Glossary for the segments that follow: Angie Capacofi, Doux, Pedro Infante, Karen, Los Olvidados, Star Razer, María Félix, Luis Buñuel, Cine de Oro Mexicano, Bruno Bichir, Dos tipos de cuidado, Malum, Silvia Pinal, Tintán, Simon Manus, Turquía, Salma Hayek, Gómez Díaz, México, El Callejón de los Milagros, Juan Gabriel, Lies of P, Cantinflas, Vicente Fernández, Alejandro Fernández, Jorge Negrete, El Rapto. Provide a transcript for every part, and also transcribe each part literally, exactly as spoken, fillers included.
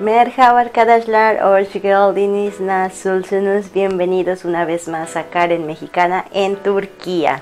Merhaba arkadaşlar, hoş geldiniz, nasılsınız? Bienvenidos una vez más a Karen Mexicana en Turquía.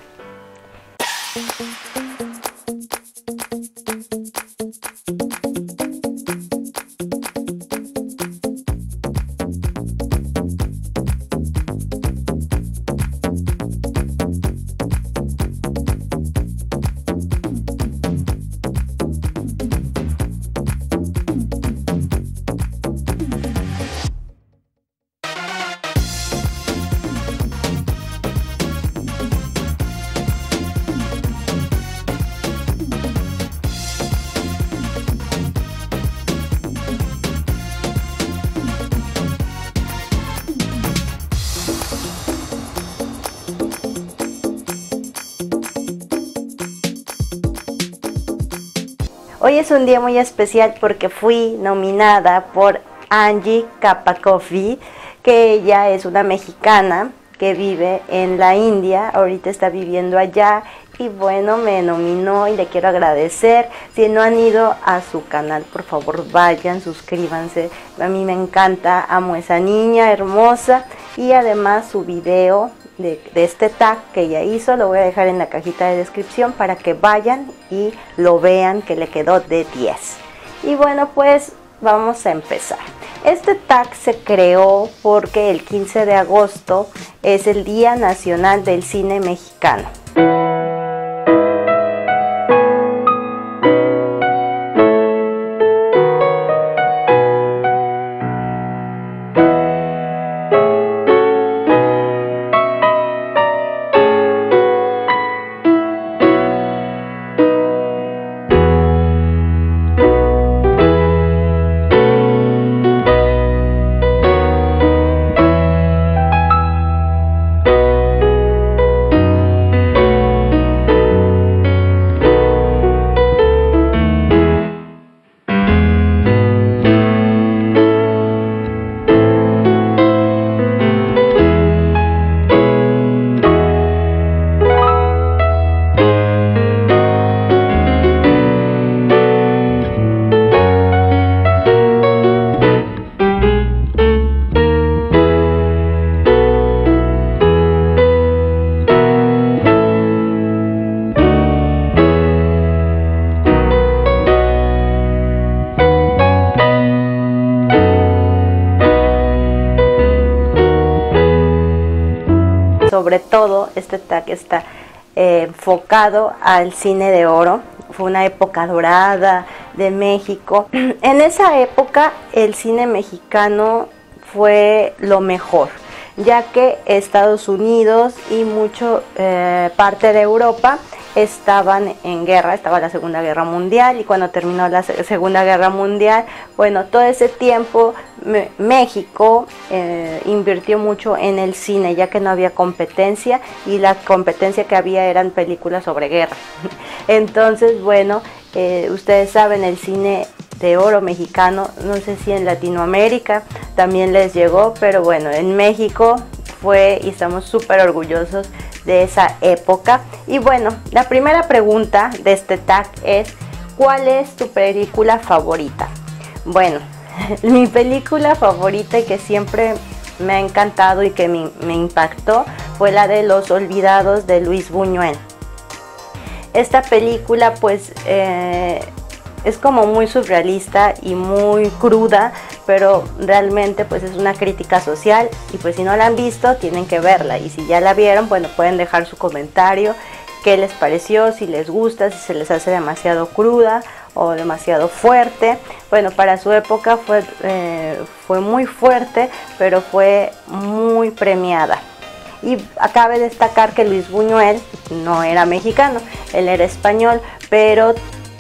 Hoy es un día muy especial porque fui nominada por Angie Capacofi, que ella es una mexicana que vive en la India, ahorita está viviendo allá y bueno, me nominó y le quiero agradecer. Si no han ido a su canal, por favor vayan, suscríbanse, a mí me encanta, amo a esa niña hermosa y además su video De, de este tag que ella hizo lo voy a dejar en la cajita de descripción para que vayan y lo vean, que le quedó de diez. Y bueno, pues vamos a empezar. Este tag se creó porque el quince de agosto es el Día Nacional del Cine Mexicano. Sobre todo este tag está eh, enfocado al cine de oro, fue una época dorada de México. En esa época el cine mexicano fue lo mejor, ya que Estados Unidos y mucho eh, parte de Europa estaban en guerra, estaba la Segunda Guerra Mundial y cuando terminó la Segunda Guerra Mundial, bueno, todo ese tiempo México eh, invirtió mucho en el cine, ya que no había competencia y la competencia que había eran películas sobre guerra. Entonces, bueno, eh, ustedes saben, el cine de oro mexicano, no sé si en Latinoamérica también les llegó, pero bueno, en México fue y estamos súper orgullosos de esa época. Y bueno, la primera pregunta de este tag es: ¿cuál es tu película favorita? Bueno, mi película favorita y que siempre me ha encantado y que me, me impactó fue la de Los Olvidados de Luis Buñuel. Esta película pues eh, es como muy surrealista y muy cruda, pero realmente pues es una crítica social y pues si no la han visto tienen que verla, y si ya la vieron, bueno, pueden dejar su comentario, qué les pareció, si les gusta, si se les hace demasiado cruda o demasiado fuerte. Bueno, para su época fue, eh, fue muy fuerte, pero fue muy premiada. Y cabe destacar que Luis Buñuel no era mexicano, él era español, pero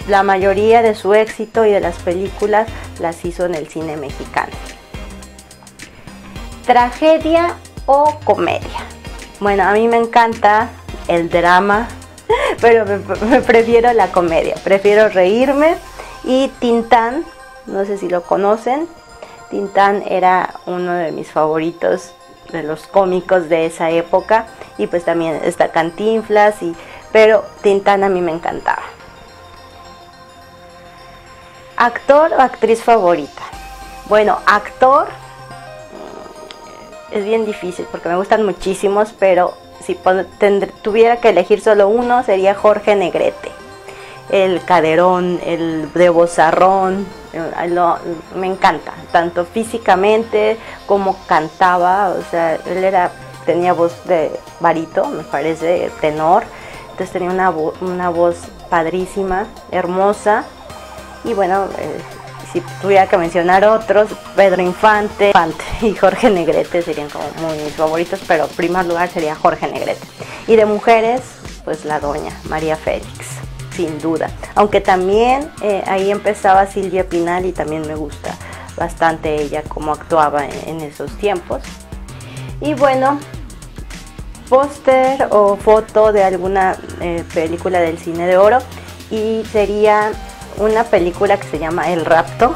la mayoría de su éxito y de las películas las hizo en el cine mexicano. ¿Tragedia o comedia? Bueno, a mí me encanta el drama, pero me, me prefiero la comedia, prefiero reírme. Y Tintán, no sé si lo conocen, Tintán era uno de mis favoritos de los cómicos de esa época, y pues también está Cantinflas, y, pero Tintán a mí me encantaba. ¿Actor o actriz favorita? Bueno, actor es bien difícil porque me gustan muchísimos, pero si tuviera que elegir solo uno sería Jorge Negrete. El Caderón, el de Bozarrón, lo, me encanta, tanto físicamente como cantaba, o sea, él era, tenía voz de barito, me parece, tenor, entonces tenía una, una voz padrísima, hermosa, y bueno, eh, si tuviera que mencionar otros, Pedro Infante, Infante y Jorge Negrete serían como muy mis favoritos, pero en primer lugar sería Jorge Negrete. Y de mujeres, pues la doña María Félix, sin duda, aunque también eh, ahí empezaba Silvia Pinal y también me gusta bastante ella como actuaba en, en esos tiempos. Y bueno, póster o foto de alguna eh, película del cine de oro, y sería una película que se llama El Rapto.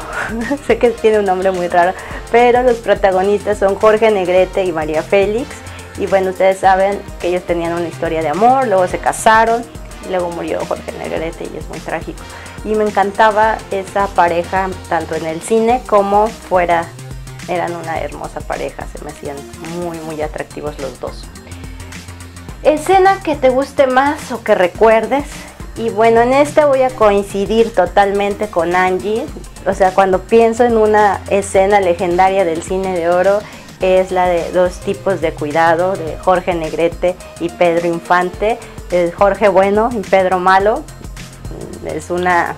Sé que tiene un nombre muy raro, pero los protagonistas son Jorge Negrete y María Félix, y bueno, ustedes saben que ellos tenían una historia de amor, luego se casaron, luego murió Jorge Negrete y es muy trágico, y me encantaba esa pareja tanto en el cine como fuera, eran una hermosa pareja, se me hacían muy muy atractivos los dos. Escena que te guste más o que recuerdes, y bueno, en esta voy a coincidir totalmente con Angie, o sea, cuando pienso en una escena legendaria del cine de oro es la de Dos tipos de cuidado, de Jorge Negrete y Pedro Infante, Jorge Bueno y Pedro Malo. Es una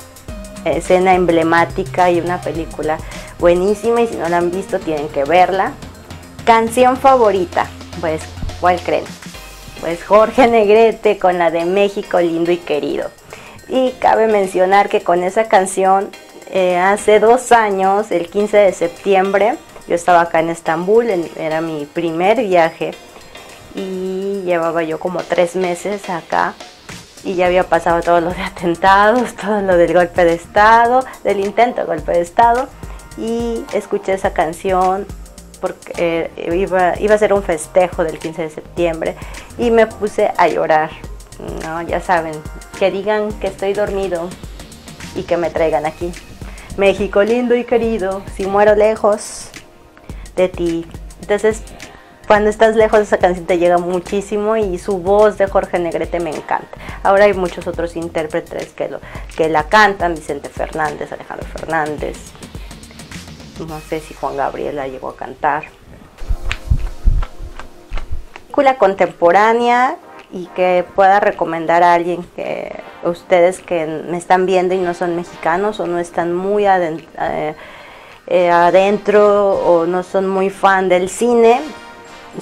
escena emblemática y una película buenísima, y si no la han visto tienen que verla. Canción favorita, pues ¿cuál creen? Pues Jorge Negrete con la de México lindo y querido, y cabe mencionar que con esa canción eh, hace dos años, el quince de septiembre, yo estaba acá en Estambul, en, era mi primer viaje, y llevaba yo como tres meses acá y ya había pasado todo lo de atentados, todo lo del golpe de estado, del intento de golpe de estado, y escuché esa canción porque eh, iba, iba a ser un festejo del quince de septiembre y me puse a llorar. No, ya saben, que digan que estoy dormido y que me traigan aquí. México lindo y querido, si muero lejos de ti. Entonces, cuando estás lejos, esa canción te llega muchísimo, y su voz de Jorge Negrete me encanta. Ahora hay muchos otros intérpretes que, lo, que la cantan, Vicente Fernández, Alejandro Fernández, no sé si Juan Gabriel la llegó a cantar. Película contemporánea y que pueda recomendar a alguien que ustedes que me están viendo y no son mexicanos o no están muy adentro, eh, eh, adentro o no son muy fan del cine,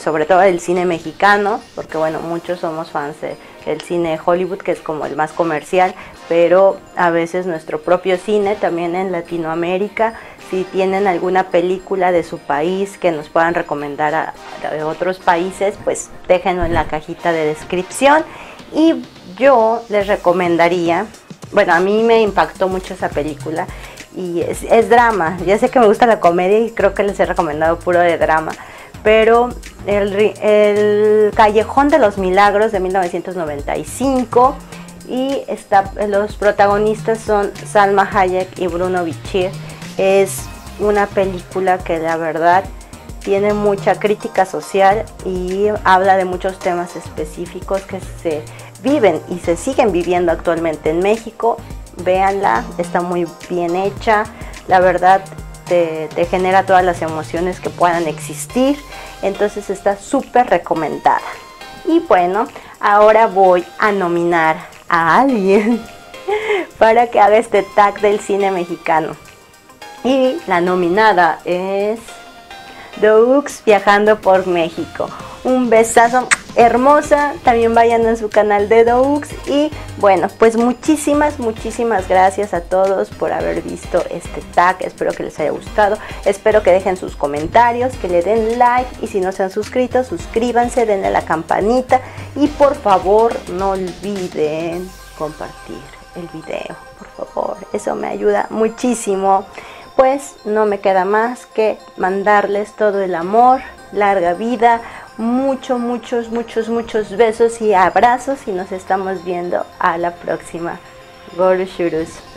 sobre todo el cine mexicano, porque bueno, muchos somos fans de, del cine de Hollywood, que es como el más comercial, pero a veces nuestro propio cine también en Latinoamérica. Si tienen alguna película de su país que nos puedan recomendar a, a otros países, pues déjenlo en la cajita de descripción. Y yo les recomendaría, bueno, a mí me impactó mucho esa película, y es, es drama, ya sé que me gusta la comedia y creo que les he recomendado puro de drama, pero el, el Callejón de los Milagros de mil novecientos noventa y cinco, y está, los protagonistas son Salma Hayek y Bruno Bichir. Es una película que la verdad tiene mucha crítica social y habla de muchos temas específicos que se viven y se siguen viviendo actualmente en México. Véanla, está muy bien hecha, la verdad. Te, te genera todas las emociones que puedan existir, entonces está súper recomendada. Y bueno, ahora voy a nominar a alguien para que haga este tag del cine mexicano, y la nominada es Doux, viajando por México. Un besazo, hermosa, también vayan a su canal de Doux, y bueno, pues muchísimas, muchísimas gracias a todos por haber visto este tag, espero que les haya gustado, espero que dejen sus comentarios, que le den like, y si no se han suscrito, suscríbanse, denle a la campanita, y por favor no olviden compartir el video, por favor, eso me ayuda muchísimo. Pues no me queda más que mandarles todo el amor, larga vida, muchos, muchos, muchos, muchos besos y abrazos, y nos estamos viendo a la próxima. Gorushuros.